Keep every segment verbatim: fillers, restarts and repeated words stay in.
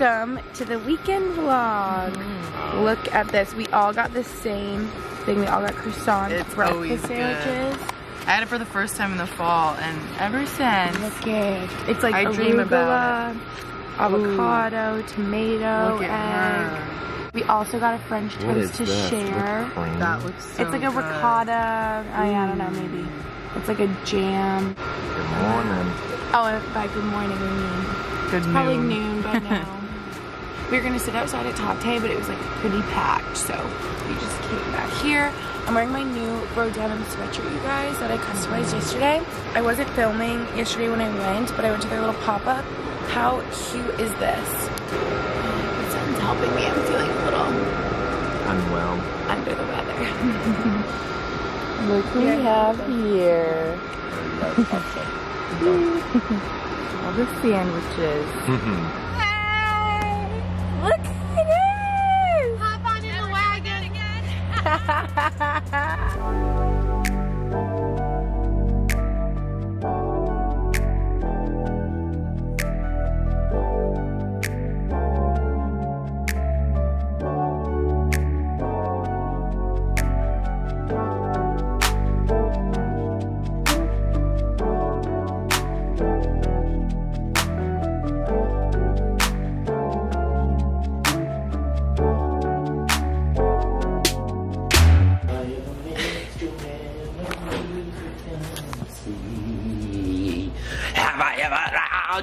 welcome to the weekend vlog. Mm. Look at this. We all got the same thing. We all got croissant it's breakfast sandwiches. Good. I had it for the first time in the fall, and ever since. Look at it. It's like I arugula, dream about it. Avocado, ooh, tomato, look at egg. Her. We also got a French toast to this? share. Look that looks so It's like good. a ricotta. Mm. I, I don't know, maybe. It's like a jam. Good morning. Oh, by good morning, we mean. Good it's noon. Probably noon by now. We were gonna sit outside at Tate, but it was like pretty packed, so we just came back here. I'm wearing my new Rodanum sweatshirt, you guys, that I customized yesterday. I wasn't filming yesterday when I went, but I went to their little pop-up. How cute is this? It's helping me. I'm feeling a little unwell. Under the weather. Look who we have here. All the sandwiches. Hey! Look at this! Hop on in the wagon again.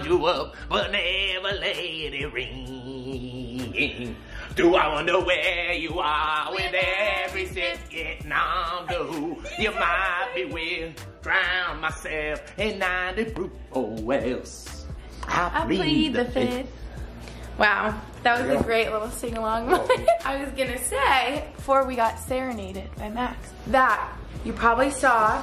You up, but never let it ring. Do I wonder where you are with every sip getting on to who you might be with? Drown myself in ninety proof or else I, I plead, plead the fifth. fifth. Wow, that was yeah. a great little sing-along moment. I was gonna say, before we got serenaded by Max, that you probably saw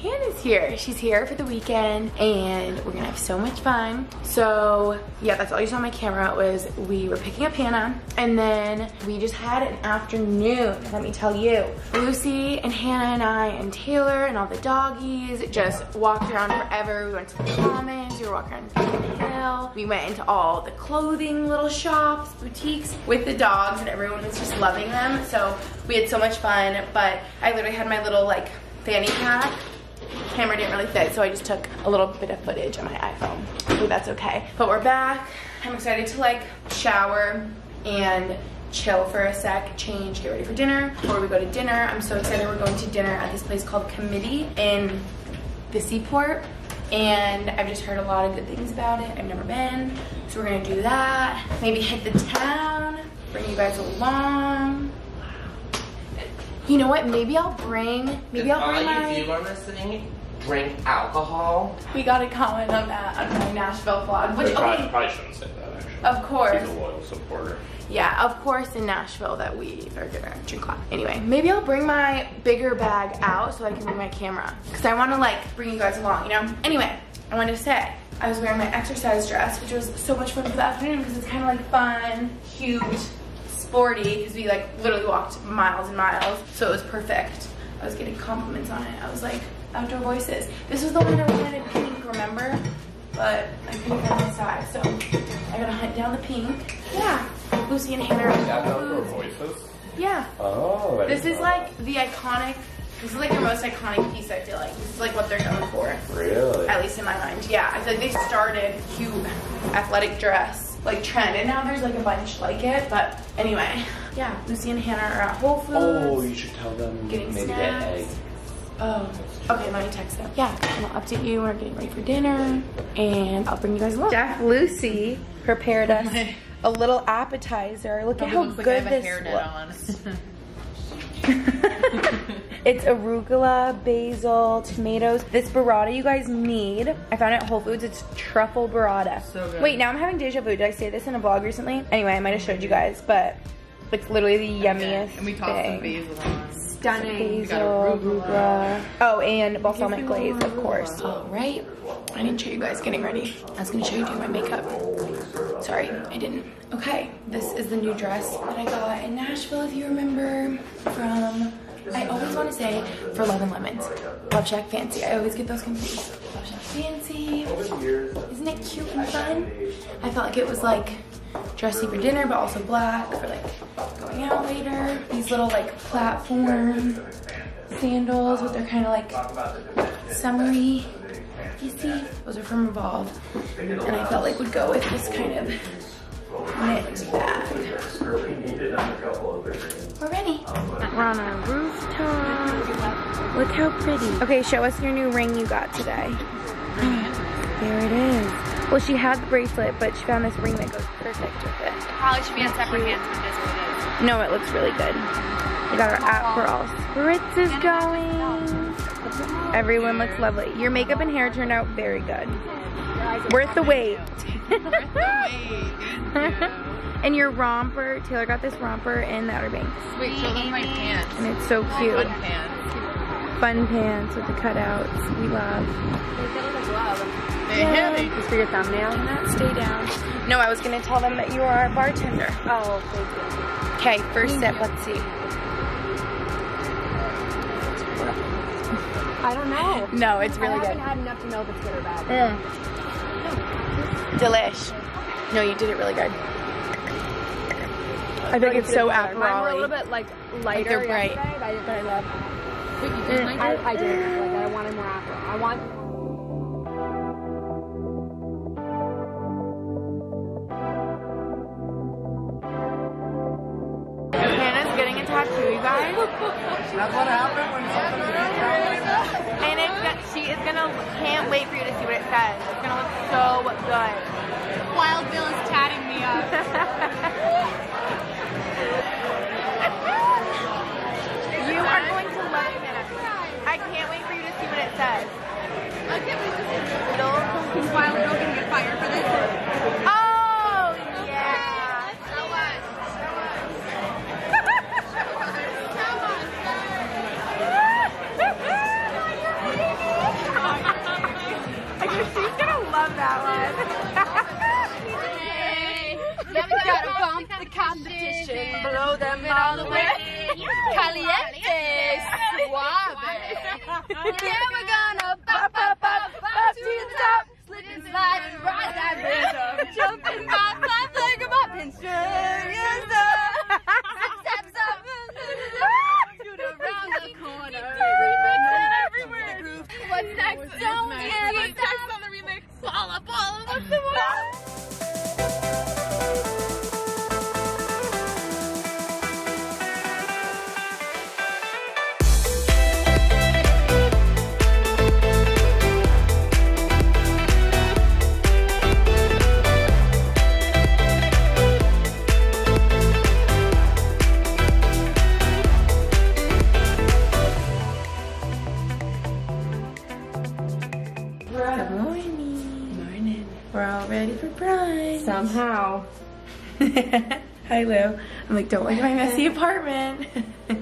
Hannah's here. She's here for the weekend and we're gonna have so much fun. So yeah, that's all you saw on my camera was we were picking up Hannah and then we just had an afternoon, let me tell you. Lucy and Hannah and I and Taylor and all the doggies just walked around forever. We went to the Commons, we were walking around Beacon Hill. We went into all the clothing little shops, boutiques with the dogs and everyone was just loving them. So we had so much fun, but I literally had my little like fanny pack. Camera didn't really fit, so I just took a little bit of footage on my iPhone. Hopefully that's okay. But we're back. I'm excited to like shower and chill for a sec, change, get ready for dinner. Before we go to dinner, I'm so excited. We're going to dinner at this place called Committee in the Seaport. And I've just heard a lot of good things about it. I've never been, so we're gonna do that. Maybe hit the town, bring you guys along. You know what, maybe I'll bring, maybe I'll bring my... If all you do on this thing, drink alcohol. We got a comment on that, on my Nashville vlog, which, okay. Probably, probably shouldn't say that, actually. Of course. She's a loyal supporter. Yeah, of course in Nashville that we are gonna drink a lot. Anyway, maybe I'll bring my bigger bag out so I can bring my camera. Because I want to, like, bring you guys along, you know? Anyway, I wanted to say, I was wearing my exercise dress, which was so much fun for the afternoon because it's kind of, like, fun, cute, sporty, because we like literally walked miles and miles, so it was perfect. I was getting compliments on it. I was like, Outdoor Voices. This was the one I wanted in pink, remember? But I couldn't find the size, so I gotta hunt down the pink. Yeah, Lucy and Hannah. Is that Outdoor Voices? Yeah. Oh. This is like the iconic. This is like their most iconic piece, I feel like. This is like what they're known for. Really? At least in my mind, yeah. I feel like they started cute athletic dress like trend, and now there's like a bunch like it, but anyway. Yeah, Lucy and Hannah are at Whole Foods. Oh, you should tell them getting maybe snacks. That egg. Oh, okay, let me text them. Yeah, and I'll update you. We're getting ready for dinner, and I'll bring you guys along. Chef Lucy prepared us a little appetizer. Look at how looks good like I have this a hairnet looks. On. It's arugula, basil, tomatoes. This burrata you guys need. I found it at Whole Foods. It's truffle burrata. So good. Wait, now I'm having deja vu. Did I say this in a vlog recently? Anyway, I might have showed you guys, but it's literally the yummiest and we tossed some basil on. Stunning. Basil, arugula. Oh, and balsamic glaze, of course. All right. I didn't show you guys getting ready. I was going to show you doing my makeup. Sorry, I didn't. Okay, this is the new dress that I got in Nashville, if you remember, from... I always want to say for Love and Lemons, Love Shack Fancy. I always get those confused. Love Shack Fancy. Isn't it cute and fun? I felt like it was like dressy for dinner, but also black for like going out later. These little like platform sandals, but they're kind of like summery. You see, those are from Revolve, and I felt like would go with this kind of knit bag. We're ready. We're on a rooftop. Look how pretty. Okay, show us your new ring you got today. There it is. Well, she had the bracelet, but she found this ring that goes perfect with it. Probably should be on separate hands, but this one is. No, it looks really good. We got our app for all spritzes going. Everyone looks lovely. Your makeup and hair turned out very good. Worth the wait. Worth the wait. And your romper, Taylor got this romper in the Outer Banks. Wait, show them my pants. And it's so cute. Fun pants. Fun pants with the cutouts. We love. They have a glove. Just for your thumbnail. Not stay down. No, I was gonna tell them that you are a bartender. Oh, thank you. Okay, first sip. Let's see. I don't know. No, it's really good. I haven't had enough to know if it's good or bad. Mm. Delish. No, you did it really good. I think it's so Aperol-y. Mine were a little bit like lighter like bright. But I, but I love Aperol. Mm. I, I didn't like that. I wanted more Aperol. I want. Hannah's getting a tattoo, you guys. That's what happened when somebody gets tattooed. And it's got, she is gonna can't wait for you to see what it says. It's gonna look so good. Wild Bill is tatting me up. You are going to love it. I can't wait for you to see what it says. I can't wait to see it. Is Wild Bill gonna get fired for this? Oh yeah! Show us. Show us. Show us. I know she's gonna love that one. Hey! Gotta bump the competition, blow them all the way. Caliente, suave. Yeah, we're gonna pop, pop, pop, pop to the top. Slip and slide and ride that rhythm. Jump and pop, pop like a pop and sugar up. Steps up to the round the corner. Everywhere. What's next? Don't get what's next on the remix. All up, all up, what's the one? Somehow. Hi, Lou. I'm like, don't like my messy apartment. Oh, yeah.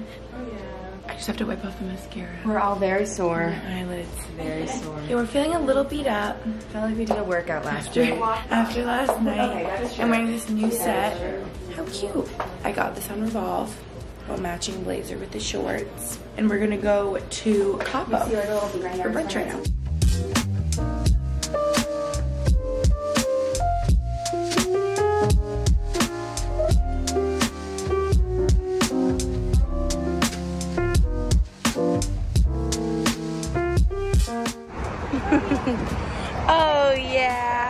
I just have to wipe off the mascara. We're all very sore. My eyelids. Very sore. Yeah, we're feeling a little beat up. I felt like we did a workout last after, year. After last night. Okay, that's true. I'm wearing this new set. How cute. I got this on Revolve. A matching blazer with the shorts. And we're gonna go to Capo for brunch right now. Oh yeah.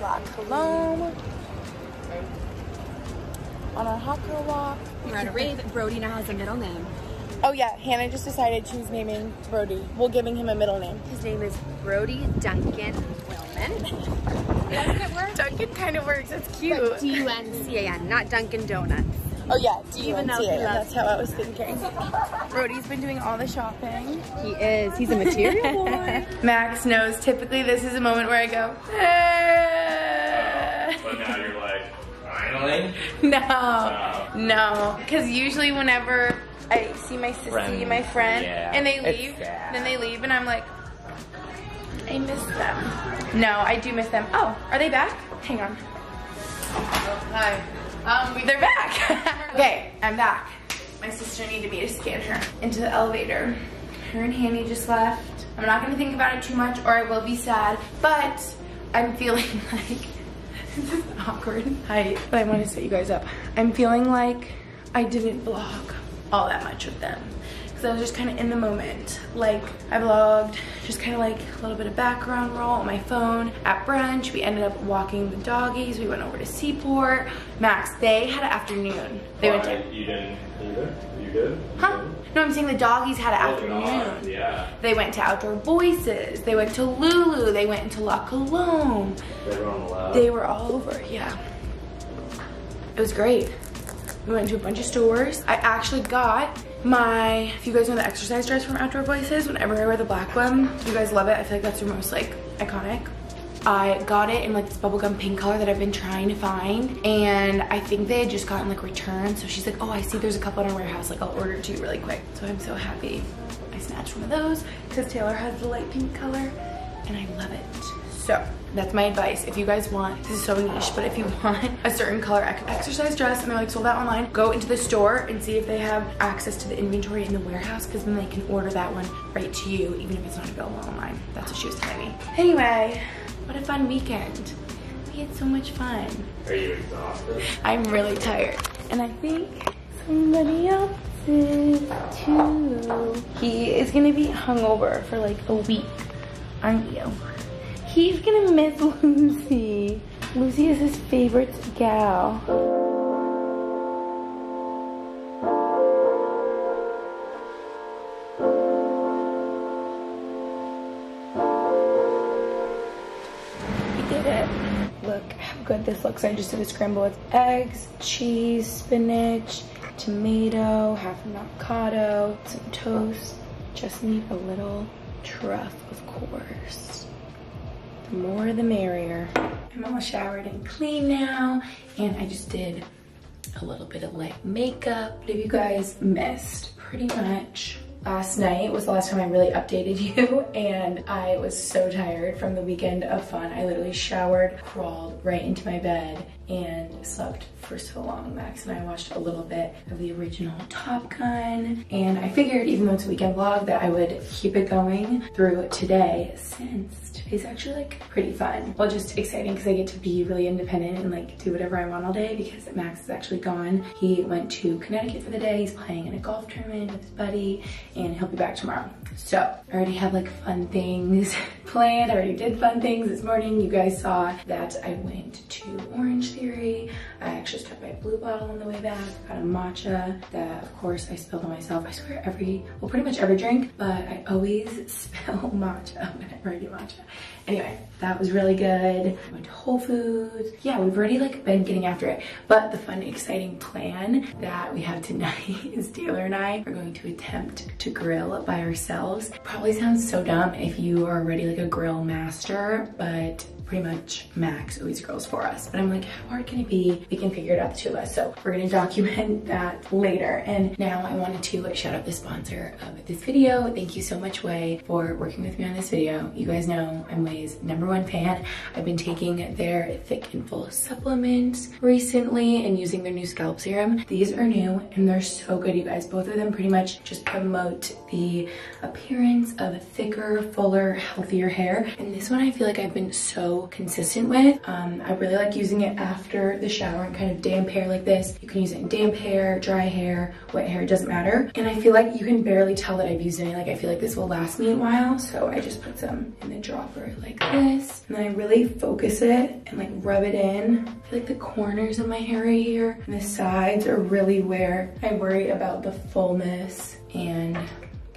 La Colombe. On our hot girl walk. We're at a rave. Brody now has a middle name. Oh yeah, Hannah just decided she was naming Brody. We're giving him a middle name. His name is Brody Duncan Willman. Doesn't it work? Duncan kind of works. It's cute. Like D U N C A N, not Dunkin' Donuts. Oh yeah, D U N C A N. That's how I was thinking. Brody's been doing all the shopping. He is. He's a material boy. Max knows. Typically, this is a moment where I go. Hey. But now you're like, I family? No, so. no. Because usually whenever I see my sister, friend. my friend, yeah. and they leave, then they leave, and I'm like, I miss them. No, I do miss them. Oh, are they back? Hang on. Hi. Um, we They're back. Okay, I'm back. My sister needed me to scan her into the elevator. Her and Hannah just left. I'm not gonna think about it too much, or I will be sad, but I'm feeling like, this is awkward. Hi, but I wanna set you guys up. I'm feeling like I didn't vlog all that much with them. Cause I was just kinda in the moment. Like, I vlogged, just kinda like a little bit of background roll on my phone. At brunch, we ended up walking the doggies. We went over to Seaport. Max, they had an afternoon. They well, went to- You didn't either? You did? Huh? No, I'm saying the doggies had an afternoon. Yeah. They went to Outdoor Voices. They went to Lulu. They went to La Colombe. They were on the lab. They were all over, yeah. It was great. We went to a bunch of stores. I actually got my, if you guys know the exercise dress from Outdoor Voices, whenever I wear the black one, you guys love it. I feel like that's the most like iconic. I got it in like this bubblegum pink color that I've been trying to find, and I think they had just gotten like returned, so she's like, oh, I see there's a couple in our warehouse, like I'll order two really quick. So I'm so happy I snatched one of those because Taylor has the light pink color and I love it. So that's my advice. If you guys want, this is so niche, but if you want a certain color exercise dress and they're like sold out online, go into the store and see if they have access to the inventory in the warehouse, because then they can order that one right to you even if it's not available online. That's what she was telling me. Anyway, what a fun weekend. We had so much fun. Are you exhausted? I'm really tired. And I think somebody else is too. He is gonna be hungover for like a week, aren't you? He's gonna miss Lucy. Lucy is his favorite gal. Good this looks. I just did a scramble with eggs, cheese, spinach, tomato, half an avocado, some toast. Just need a little truff, of course. The more the merrier. I'm all showered and clean now, and I just did a little bit of light makeup. What have you guys missed? Pretty much last night was the last time I really updated you, and I was so tired from the weekend of fun. I literally showered, crawled right into my bed, and slept for so long. Max and I watched a little bit of the original Top Gun, and I figured even though it's a weekend vlog that I would keep it going through today, since today's actually like pretty fun. Well, just exciting because I get to be really independent and like do whatever I want all day, because Max is actually gone. He went to Connecticut for the day. He's playing in a golf tournament with his buddy, and he'll be back tomorrow. So I already have like fun things planned. I already did fun things this morning. You guys saw that I went to Orange Theory. I actually stopped by Blue Bottle on the way back. Got a matcha that of course I spilled on myself. I swear every, well pretty much every drink, but I always spill matcha whenever I do matcha. Anyway, that was really good. Went to Whole Foods. Yeah, we've already like been getting after it. But the fun, exciting plan that we have tonight is Taylor and I are going to attempt to grill by ourselves. Probably sounds so dumb if you are already like a grill master, but pretty much Max always grills for us. But I'm like, how hard can it be? We can figure it out, the two of us. So we're gonna document that later. And now I wanted to shout out the sponsor of this video. Thank you so much, Wei, for working with me on this video. You guys know I'm Wei's number one fan. I've been taking their Thick and Full supplements recently and using their new scalp serum. These are new and they're so good, you guys. Both of them pretty much just promote the appearance of thicker, fuller, healthier hair. And this one I feel like I've been so consistent with. Um, I really like using it after the shower and kind of damp hair like this. You can use it in damp hair, dry hair, wet hair, it doesn't matter. And I feel like you can barely tell that I've used it. Like I feel like this will last me a while. So I just put some in the dropper like this. And then I really focus it and like rub it in. I feel like the corners of my hair right here and the sides are really where I worry about the fullness, and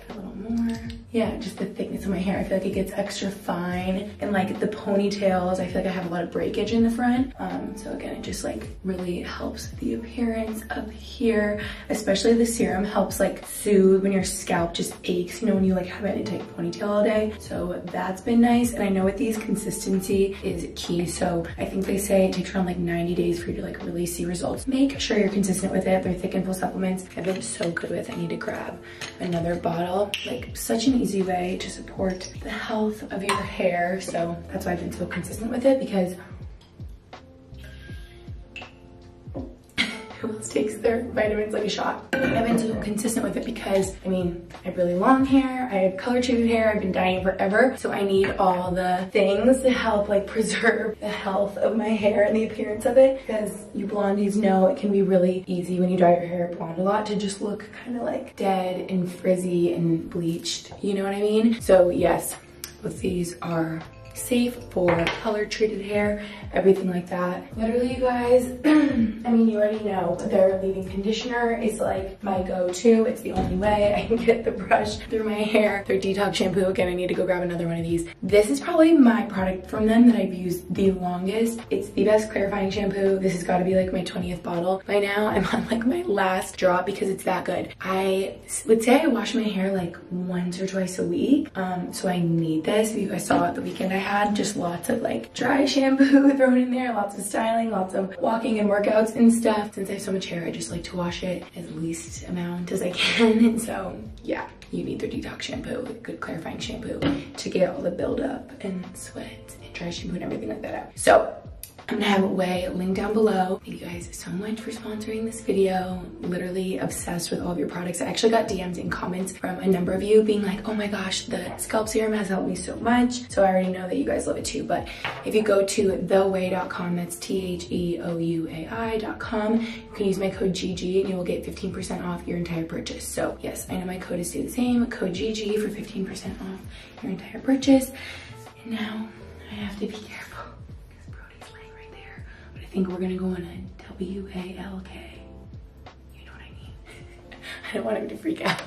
a little more. yeah, just the thickness of my hair. I feel like it gets extra fine, and like the ponytails, I feel like I have a lot of breakage in the front. Um, so again, it just like really helps the appearance up here, especially the serum helps like soothe when your scalp just aches, you know, when you like have an tight ponytail all day. So that's been nice. And I know with these, consistency is key. So I think they say it takes around like ninety days for you to like really see results. Make sure you're consistent with it. They're thick and full supplements. I've been so good with. I need to grab another bottle. Like such an easy way to support the health of your hair. So that's why I've been so consistent with it, because who else takes their vitamins like a shot? I've been so consistent with it because, I mean, I have really long hair, I have color treated hair, I've been dyeing forever, so I need all the things to help like preserve the health of my hair and the appearance of it, because you blondies know it can be really easy when you dye your hair blonde a lot to just look kind of like dead and frizzy and bleached, you know what I mean? So yes, both these are safe for color treated hair, everything like that. Literally, you guys, I mean, you already know their leave-in conditioner is like my go-to. It's the only way I can get the brush through my hair. Their detox shampoo, again, I need to go grab another one of these. This is probably my product from them that I've used the longest. It's the best clarifying shampoo. This has got to be like my twentieth bottle by now. I'm on like my last drop because it's that good. I would say I wash my hair like once or twice a week, um so I need this. If you guys saw it the weekend, I had just lots of like dry shampoo thrown in there, lots of styling, lots of walking and workouts and stuff. Since I have so much hair, I just like to wash it as least amount as I can. And so yeah, you need their detox shampoo, good clarifying shampoo, to get all the buildup and sweat and dry shampoo and everything like that out. So I'm gonna have Wei linked down below. Thank you guys so much for sponsoring this video. Literally obsessed with all of your products. I actually got D Ms and comments from a number of you being like, oh my gosh, the scalp serum has helped me so much. So I already know that you guys love it too. But if you go to the ouai dot com, that's T H E O U A I dot com, you can use my code G G and you will get fifteen percent off your entire purchase. So yes, I know my code is still the same, code G G for fifteen percent off your entire purchase. And now I have to be careful. I think we're gonna go on a W A L K. You know what I mean? I don't want him to freak out.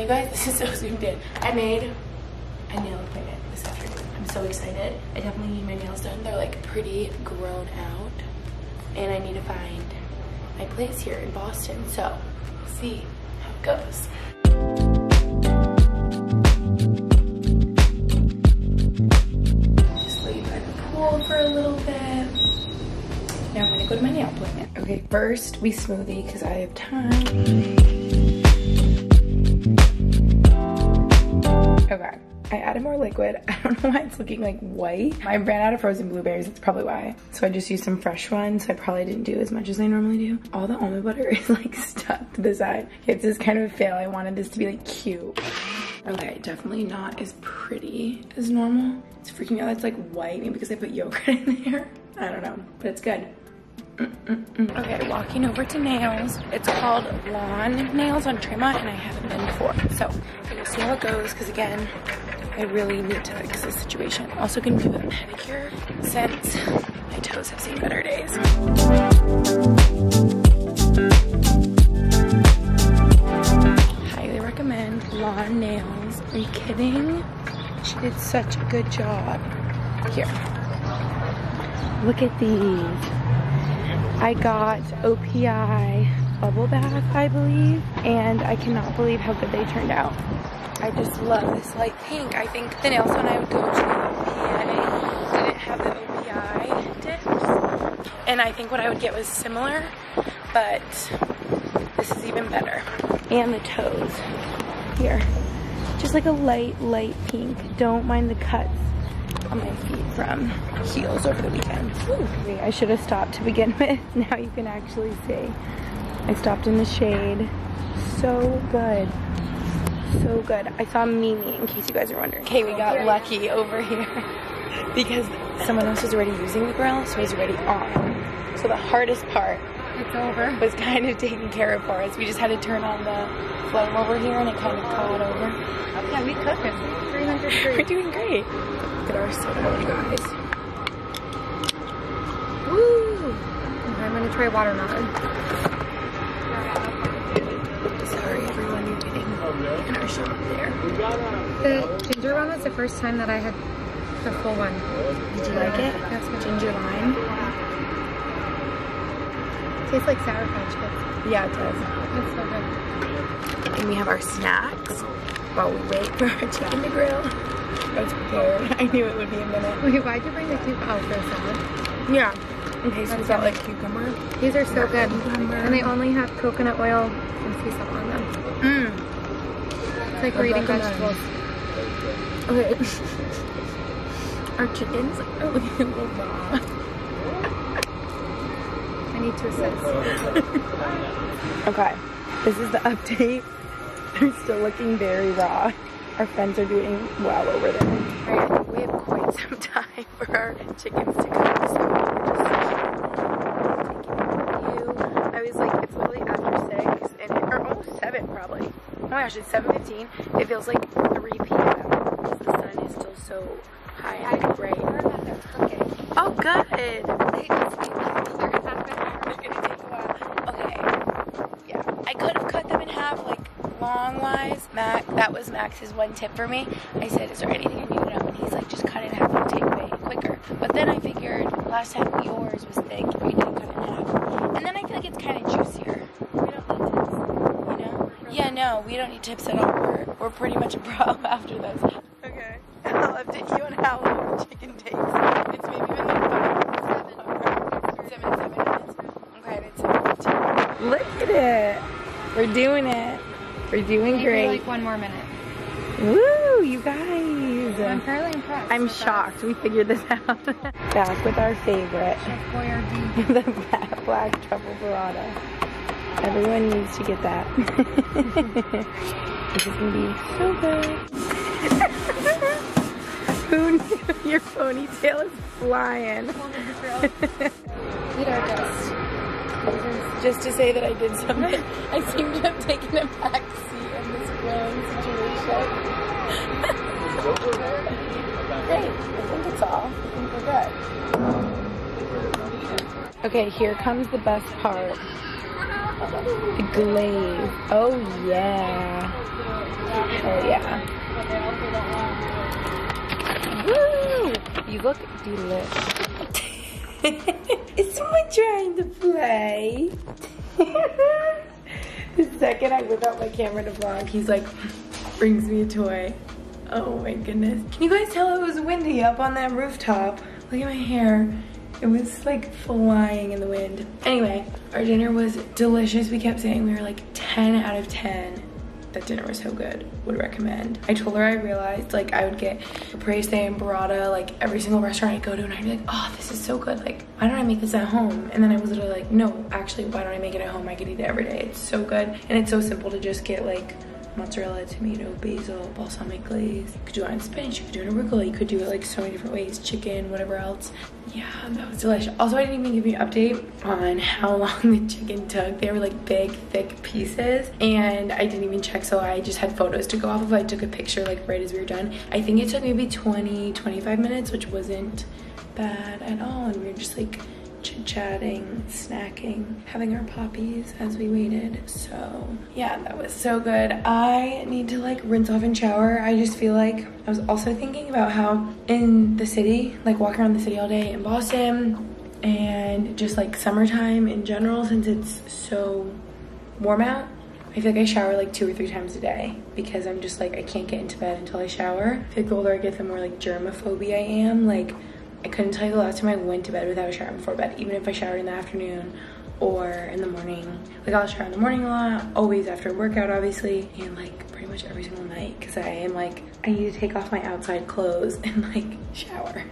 You guys, this is so zoomed in. I made a nail appointment this afternoon. I'm so excited. I definitely need my nails done. They're like pretty grown out, and I need to find my place here in Boston. So we'll see how it goes. Just lay by the pool for a little bit. Now I'm gonna go to my nail appointment. Okay, first we smoothie because I have time. Okay, I added more liquid. I don't know why it's looking like white. I ran out of frozen blueberries, that's probably why. So I just used some fresh ones, so I probably didn't do as much as I normally do. All the almond butter is like stuck to the side. It's just kind of a fail. I wanted this to be like cute. Okay, definitely not as pretty as normal. It's freaking me out, it's like white, maybe because I put yogurt in there. I don't know, but it's good. Mm-mm-mm. Okay, walking over to nails. It's called Lawn Nails on Tremont, and I haven't been before. So we'll see how it goes, because again, I really need to fix this situation. Also gonna do the pedicure since I My toes have seen better days. Highly recommend Lawn Nails. Are you kidding? She did such a good job. Here. Look at these. I got O P I bubble bath, I believe, and I cannot believe how good they turned out. I just love this light pink. I think the nails when I would go to O P I didn't have the O P I tips, and I think what I would get was similar, but this is even better. And the toes. Here. Just like a light, light pink. Don't mind the cuts on my feet from heels over the weekend. Ooh. I should have stopped to begin with. Now you can actually see. I stopped in the shade. So good. So good. I saw Mimi, in case you guys are wondering. Okay, we got lucky over here because someone else was already using the brow, so it was already on. So the hardest part it's over. was kind of taken care of for us. We just had to turn on the flame over here and it kind of caught over. Okay, we cooking. three hundred degrees. We're doing great. Look at our soda, you guys. Woo! Okay, I'm gonna try watermelon. In our shop there. The ginger one was the first time that I had the full one. Did you like it? That's good. Ginger lime. It tastes like Sour Patch Kids. Yeah, it does. It's so good. And we have our snacks while we wait for our chicken to grill. I was prepared. I knew it would be a minute. Wait, why'd you bring the cucumber? Oh, for a salad. Yeah. In case we got like cucumber. These are so good. Cucumber. And they only have coconut oil and sea salt on them. Mmm. It's like we're eating vegetables. Okay. Our chickens are looking a little raw. I need to assist. Okay, this is the update. They're still looking very raw. Our friends are doing well over there. Alright, I think we have quite some time for our chickens to cook. So I was like, it's literally after six, and or almost seven probably. Oh my gosh, it's seven fifteen. It feels like three p m because the sun is still so high and bright. I heard that they're cooking. Oh, good. They just need to figure it out. It's going to take a while. Okay. Yeah. I could have cut them in half, like, long-wise. Mac, that was Max's one tip for me. I said, is there anything I need to know? And he's like, just cut it in half and take away quicker. But then I figured last time yours was thick. You didn't cut it in half. And then I feel like it's kind of juicier. Yeah, no, we don't need tips at all. We're, we're pretty much a pro after this. Okay. I'll update you on how long the chicken takes. It's maybe been like five, seven, seven, seven minutes. Okay, it's seven fifteen. Look at it. We're doing it. We're doing maybe great. Like one more minute. Woo, you guys. I'm fairly impressed. I'm shocked. That. We figured this out. Back with our favorite. Chef Boyardee. The black truffle burrata. Everyone needs to get that. This is gonna be so good. Your ponytail is flying. Eat our dust. Just to say that I did something, I seem to have taken a back seat in this growing situation. Great. I think it's all. I think we're good. Okay, here comes the best part. The glaze. Oh yeah. Oh yeah. Woo! You look delicious. Is someone trying to play? The second I whip out my camera to vlog, he's like, brings me a toy. Oh my goodness. Can you guys tell it was windy up on that rooftop? Look at my hair. It was like flying in the wind. Anyway, our dinner was delicious. We kept saying we were like ten out of ten. That dinner was so good, would recommend. I told her I realized like I would get caprese and burrata like every single restaurant I go to and I'd be like, oh, this is so good. Like, why don't I make this at home? And then I was literally like, no, actually, why don't I make it at home? I could eat it every day. It's so good. And it's so simple to just get like mozzarella, tomato, basil, balsamic glaze. You could do it on spinach, you could do it on arugula, you could do it like so many different ways, chicken, whatever else. Yeah, that was delicious. Also, I didn't even give you an update on how long the chicken took. They were like big, thick pieces, and I didn't even check, so I just had photos to go off of. I took a picture like right as we were done. I think it took maybe twenty, twenty-five minutes, which wasn't bad at all, and we were just like chit-chatting, snacking, having our poppies as we waited. So yeah, that was so good. I need to like rinse off and shower. I just feel like I was also thinking about how in the city, like walking around the city all day in Boston and just like summertime in general, since it's so warm out, I feel like I shower like two or three times a day because I'm just like, I can't get into bed until I shower. I feel like the older I get, the more like germaphobe I am. Like, I couldn't tell you the last time I went to bed without a shower before bed, even if I showered in the afternoon or in the morning. Like, I'll shower in the morning a lot, always after a workout, obviously, and like pretty much every single night, because I am like, I need to take off my outside clothes and like shower.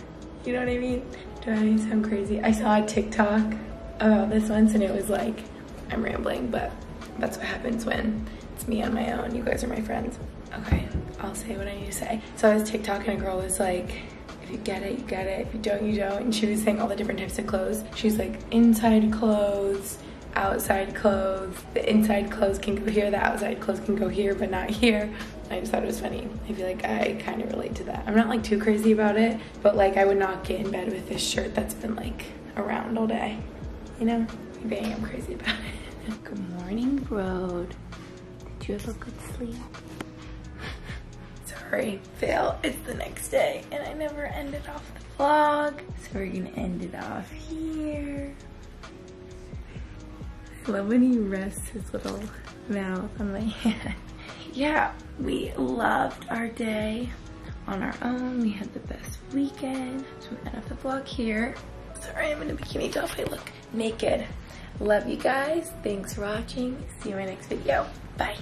You know what I mean? Do I sound crazy? I saw a TikTok about this once and it was like, I'm rambling, but that's what happens when it's me on my own. You guys are my friends. Okay, I'll say what I need to say. So I was TikTok and a girl was like, if you get it, you get it. If you don't, you don't. And she was saying all the different types of clothes. She's like, inside clothes, outside clothes. The inside clothes can go here, the outside clothes can go here, but not here. I just thought it was funny. I feel like I kind of relate to that. I'm not like too crazy about it, but like I would not get in bed with this shirt that's been like around all day. You know, maybe I am crazy about it. Good morning, Rode. Did you have a good sleep? Sorry, fail, it's the next day and I never ended off the vlog. So we're gonna end it off here. I love when he rests his little mouth on my hand. Yeah, we loved our day on our own. We had the best weekend. So we end off the vlog here. Sorry, I'm in a bikini top, I look naked. Love you guys, thanks for watching. See you in my next video, bye.